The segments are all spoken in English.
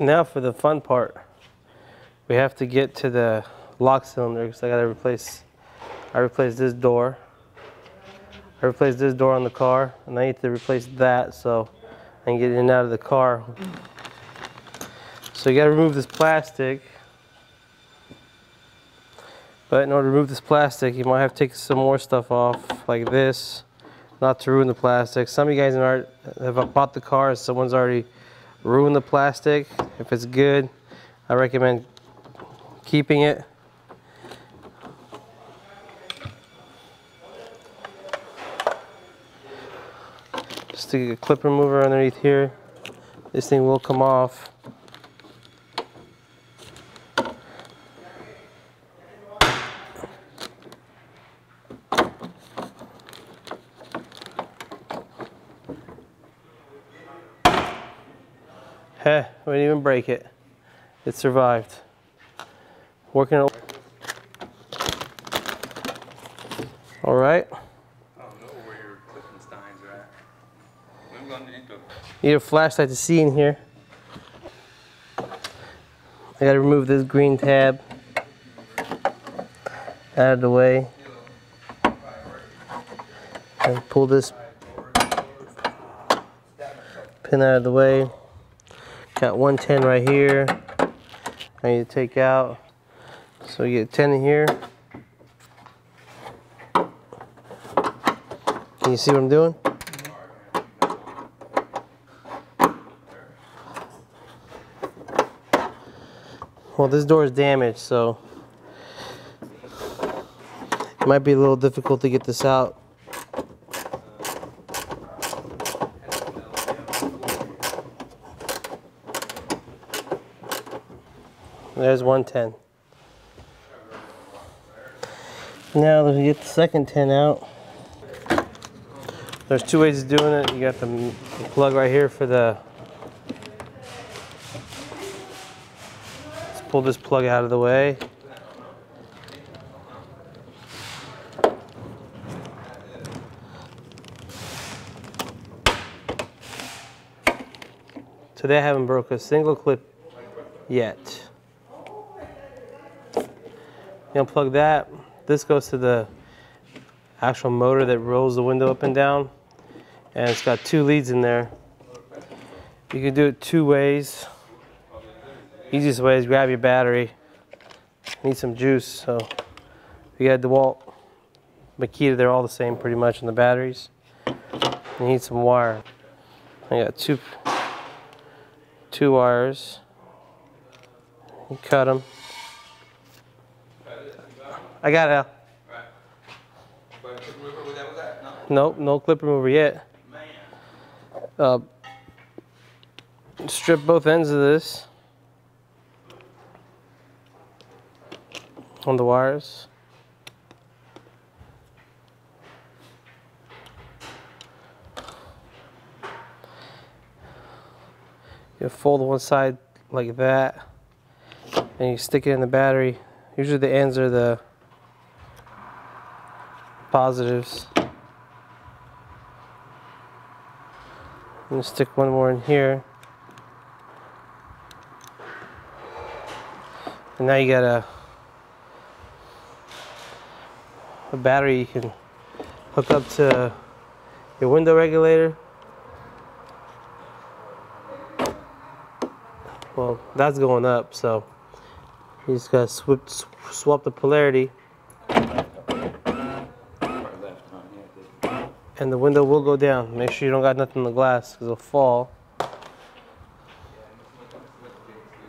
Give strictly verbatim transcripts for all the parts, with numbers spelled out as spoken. now for the fun part. We have to get to the lock cylinder because I gotta replace, I replaced this door. I replaced this door on the car, and I need to replace that so I can get in and out of the car. So you gotta remove this plastic. But in order to remove this plastic, you might have to take some more stuff off, like this, not to ruin the plastic. Some of you guys have bought the car and someone's already ruined the plastic. If it's good, I recommend keeping it. Just to get a clip remover underneath here. This thing will come off. Heh, we didn't even break it. It survived. Working it. All right. I don't know where your clipping steins are at. We're going to need to... Need a flashlight to see in here. I gotta remove this green tab out of the way. And pull this pin out of the way. Got one ten right here. I need to take out. So you get ten in here. Can you see what I'm doing? Well, this door is damaged, so it might be a little difficult to get this out. There's one ten. Now let's get the second ten out. There's two ways of doing it. You got the plug right here for the... Let's pull this plug out of the way. Today I haven't broke a single clip yet. You unplug that. This goes to the actual motor that rolls the window up and down. And it's got two leads in there. You can do it two ways. Easiest way is grab your battery. Need some juice, so you got DeWalt, Makita, they're all the same pretty much in the batteries. You need some wire. I got two, two wires. You cut them. I got it out. Right. But clip remover, was that, was that? No. Nope, no clip remover yet. Man. Uh, strip both ends of this on the wires. You fold one side like that, and you stick it in the battery. Usually the ends are the positives. I'm gonna stick one more in here. And now you got a, a battery you can hook up to your window regulator. Well, that's going up, so you just gotta swap, swap the polarity. And the window will go down. Make sure you don't got nothing on the glass because it'll fall.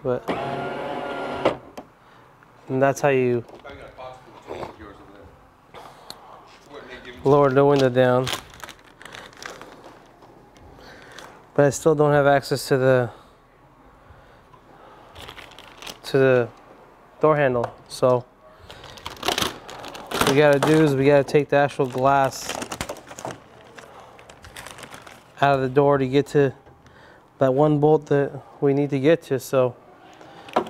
But and that's how you lower the window down. But I still don't have access to the to the door handle. So what we gotta do is we gotta take the actual glass out of the door to get to that one bolt that we need to get to. So we're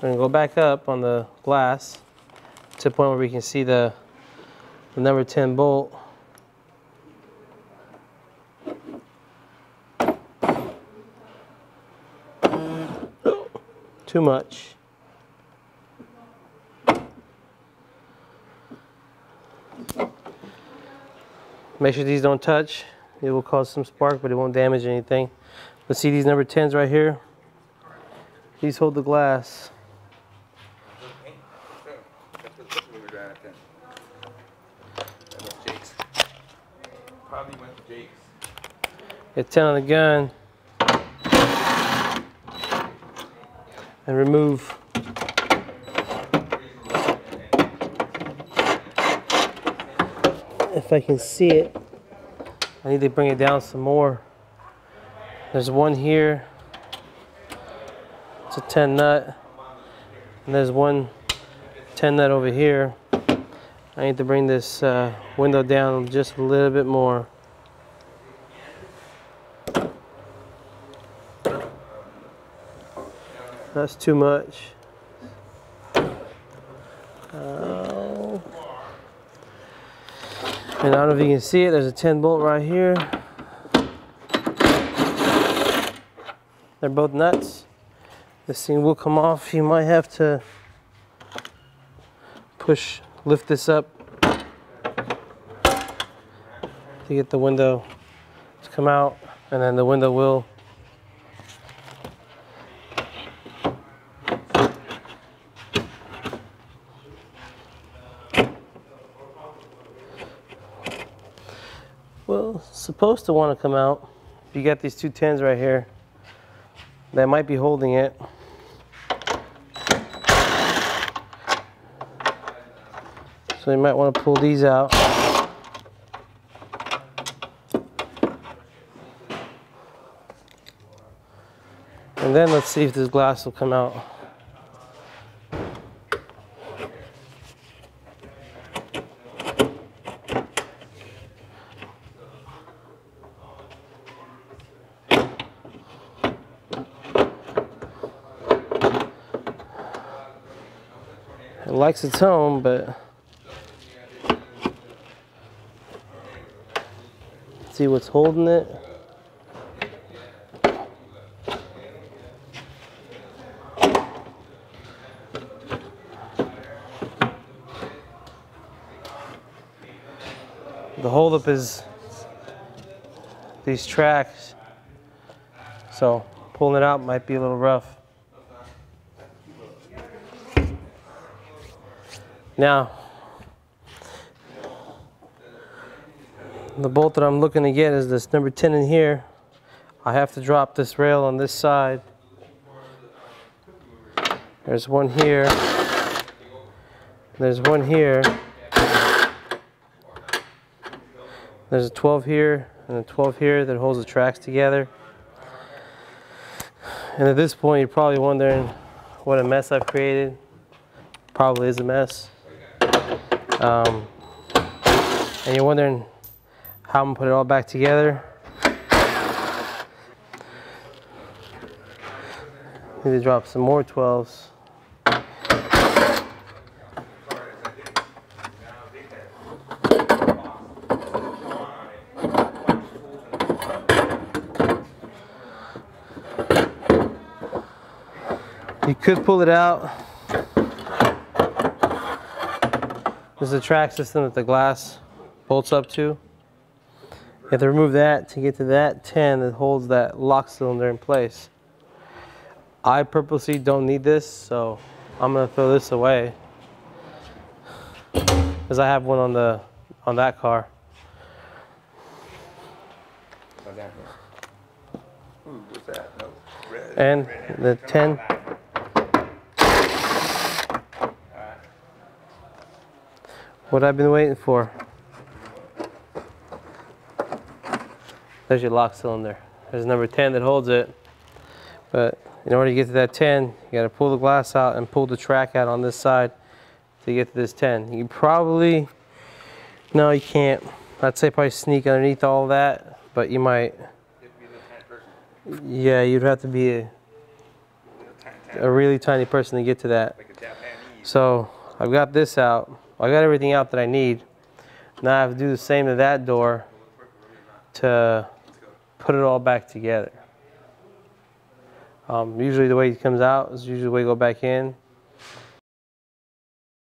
gonna go back up on the glass to the point where we can see the, the number ten bolt. too much. Make sure these don't touch. It will cause some spark, but it won't damage anything. But see these number tens right here? These hold the glass. Get ten on the gun and remove. If I can see it, I need to bring it down some more. There's one here, it's a ten nut, and there's one ten nut over here. I need to bring this uh, window down just a little bit more. That's too much. Uh, and I don't know if you can see it, there's a ten bolt right here. They're both nuts. This thing will come off. You might have to push, lift this up to get the window to come out, and then the window will Well, it's supposed to want to come out. You got these two tens right here that might be holding it. So you might want to pull these out. And then let's see if this glass will come out. It likes its home, but let's see what's holding it. The holdup is these tracks, so pulling it out might be a little rough. Now, the bolt that I'm looking to get is this number ten in here. I have to drop this rail on this side. There's one here. There's one here. There's a twelve here and a twelve here that holds the tracks together. And at this point, you're probably wondering what a mess I've created. Probably is a mess. Um, and you're wondering how I'm gonna put it all back together. Need to drop some more twelves. You could pull it out. This is the track system that the glass bolts up to. You have to remove that to get to that ten that holds that lock cylinder in place. I purposely don't need this, so I'm gonna throw this away, because I have one on the on that car. And the ten. What I've been waiting for. There's your lock cylinder. There's number ten that holds it. But in order to get to that ten, you gotta pull the glass out and pull the track out on this side to get to this ten. You probably, no you can't. I'd say probably sneak underneath all that, but you might. Yeah, you'd have to be a, a really tiny person to get to that. So I've got this out. I got everything out that I need. Now I have to do the same to that door to put it all back together. Um, usually the way it comes out is usually the way you go back in.